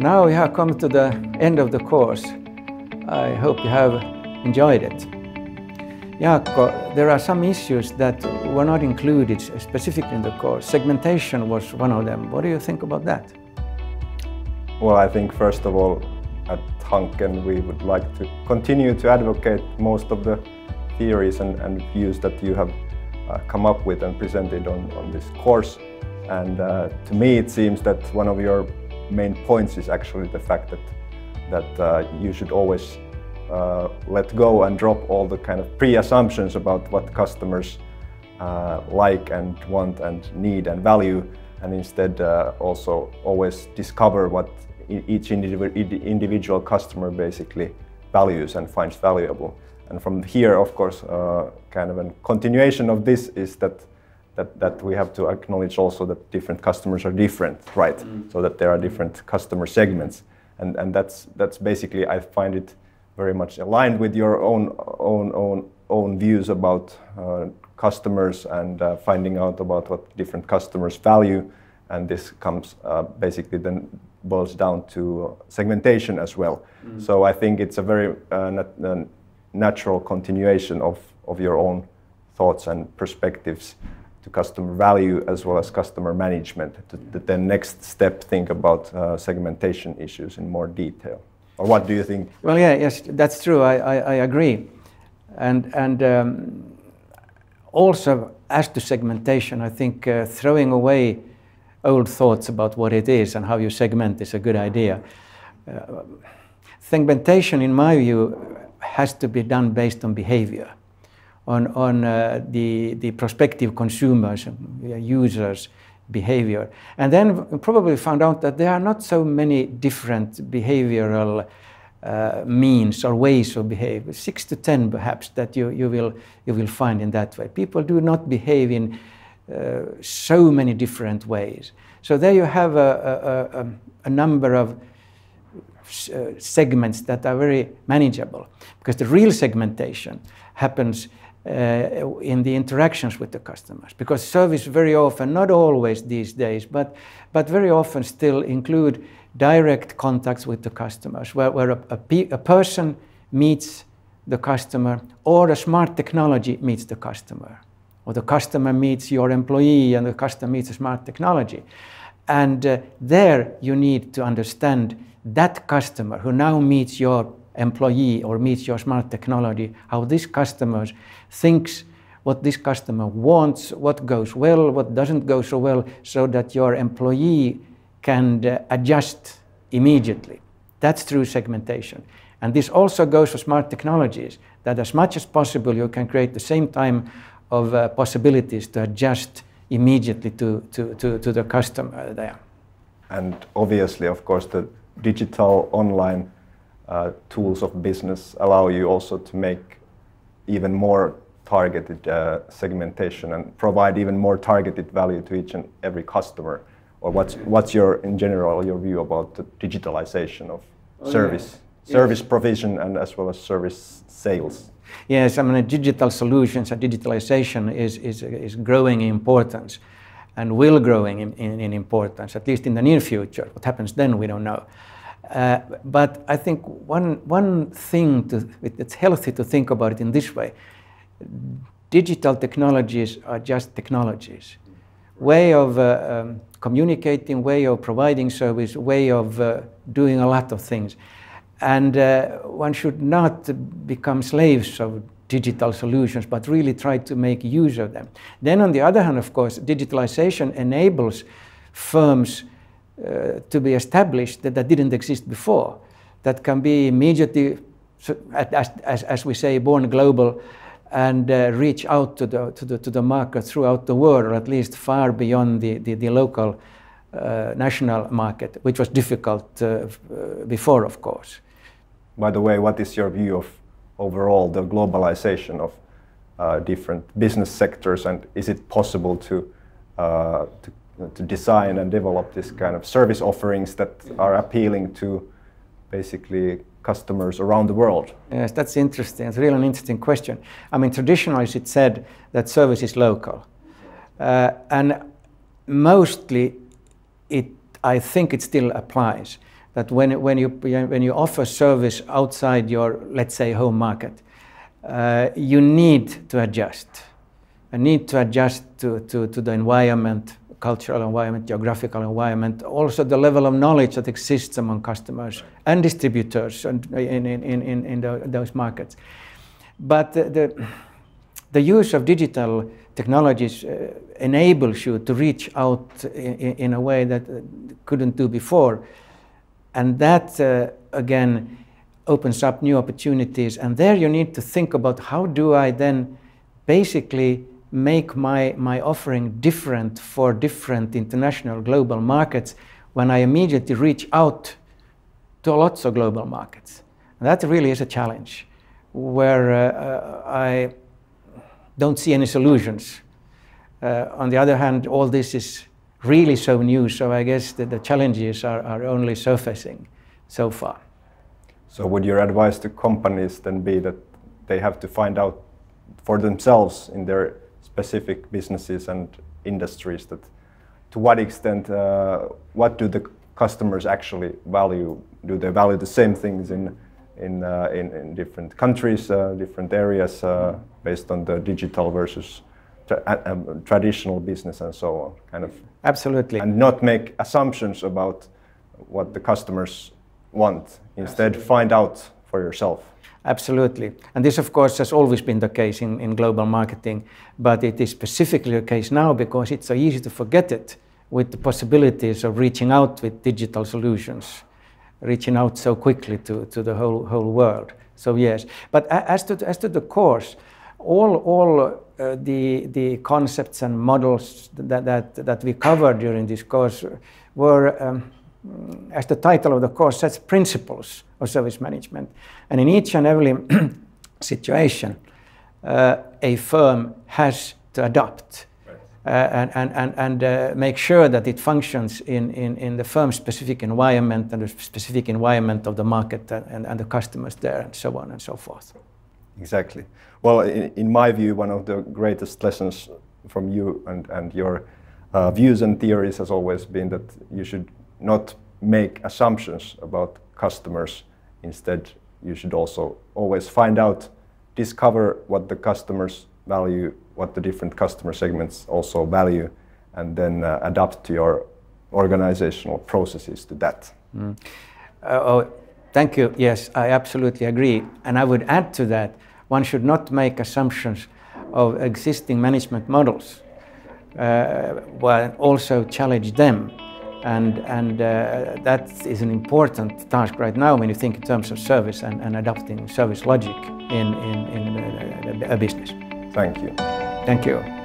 Now we have come to the end of the course. I hope you have enjoyed it. Jaakko, there are some issues that were not included specifically in the course. Segmentation was one of them. What do you think about that? Well, I think first of all, at Hanken we would like to continue to advocate most of the theories and views that you have come up with and presented on this course. And to me it seems that one of your main points is actually the fact that you should always let go and drop all the kind of pre-assumptions about what customers like and want and need and value, and instead also always discover what each individual customer basically values and finds valuable. And from here, of course, kind of a continuation of this is that we have to acknowledge also that different customers are different, right? Mm. So that there are different customer segments, and that's basically, I find it very much aligned with your own views about customers and finding out about what different customers value, and this comes basically then boils down to segmentation as well. Mm. So I think it's a very natural continuation of your own thoughts and perspectives to customer value as well as customer management. The next step, think about segmentation issues in more detail. Or what do you think? Well, yeah, yes, that's true. I agree. And also, as to segmentation, I think throwing away old thoughts about what it is and how you segment is a good idea. Segmentation, in my view, has to be done based on behavior, on the prospective consumers, users' behavior. And then probably found out that there are not so many different behavioral means or ways of behaving, 6 to 10 perhaps, that you will find in that way. People do not behave in so many different ways. So there you have a number of segments that are very manageable, because the real segmentation happens in the interactions with the customers, because service very often, not always these days, but very often still include direct contacts with the customers, where a person meets the customer, or a smart technology meets the customer, or the customer meets your employee and the customer meets a smart technology. And there you need to understand that customer who now meets your employee or meets your smart technology, how this customer thinks, what this customer wants, what goes well, what doesn't go so well, so that your employee can adjust immediately. That's true segmentation. And this also goes for smart technologies, that as much as possible you can create the same time of possibilities to adjust immediately to the customer there. And obviously, of course, the digital online tools of business allow you also to make even more targeted segmentation and provide even more targeted value to each and every customer. Or what's your, in general, your view about the digitalization of service provision and as well as service sales? Yes, I mean, digital solutions and digitalization is growing in importance, and will growing in importance, at least in the near future. What happens then, we don't know. But I think one thing it's healthy to think about it in this way. Digital technologies are just technologies. Way of communicating, way of providing service, way of doing a lot of things. And one should not become slaves of digital solutions, but really try to make use of them. Then on the other hand, of course, digitalization enables firms to be established that didn't exist before, that can be immediately, as we say, born global, and reach out to the market throughout the world, or at least far beyond the local national market, which was difficult before, of course. By the way, what is your view of overall the globalization of different business sectors, and is it possible to design and develop this kind of service offerings that are appealing to basically customers around the world? Yes, that's interesting. It's really an interesting question. I mean, traditionally it's said that service is local, and mostly I think it still applies. that when you offer service outside your, let's say, home market, you need to adjust. You need to adjust to the environment, cultural environment, geographical environment, also the level of knowledge that exists among customers and distributors and in those markets. But the use of digital technologies enables you to reach out in a way that couldn't do before. And that, again, opens up new opportunities. And there you need to think about how do I then basically make my offering different for different international global markets when I immediately reach out to lots of global markets. And that really is a challenge where I don't see any solutions. On the other hand, all this is really so new, so I guess that the challenges are only surfacing so far. So would your advice to companies then be that they have to find out for themselves in their specific businesses and industries that to what extent, what do the customers actually value? Do they value the same things in different countries, different areas, based on the digital versus traditional business and so on, kind of? Absolutely. And not make assumptions about what the customers want. Instead, absolutely, find out for yourself. Absolutely. And this, of course, has always been the case in global marketing, but it is specifically the case now because it's so easy to forget it with the possibilities of reaching out with digital solutions, reaching out so quickly to the whole world. So yes, but as to the course, all the concepts and models that we covered during this course were, as the title of the course says, principles of service management. And in each and every situation, a firm has to adapt, right, and make sure that it functions in the firm's specific environment and the specific environment of the market and the customers there and so on and so forth. Exactly. Well, in my view, one of the greatest lessons from you and your views and theories has always been that you should not make assumptions about customers. Instead, you should also always find out, discover what the customers value, what the different customer segments also value, and then adapt to your organizational processes to that. Mm. Oh, thank you. Yes, I absolutely agree. And I would add to that, one should not make assumptions of existing management models, while also challenge them. And that is an important task right now when you think in terms of service and adopting service logic in a business. Thank you. Thank you.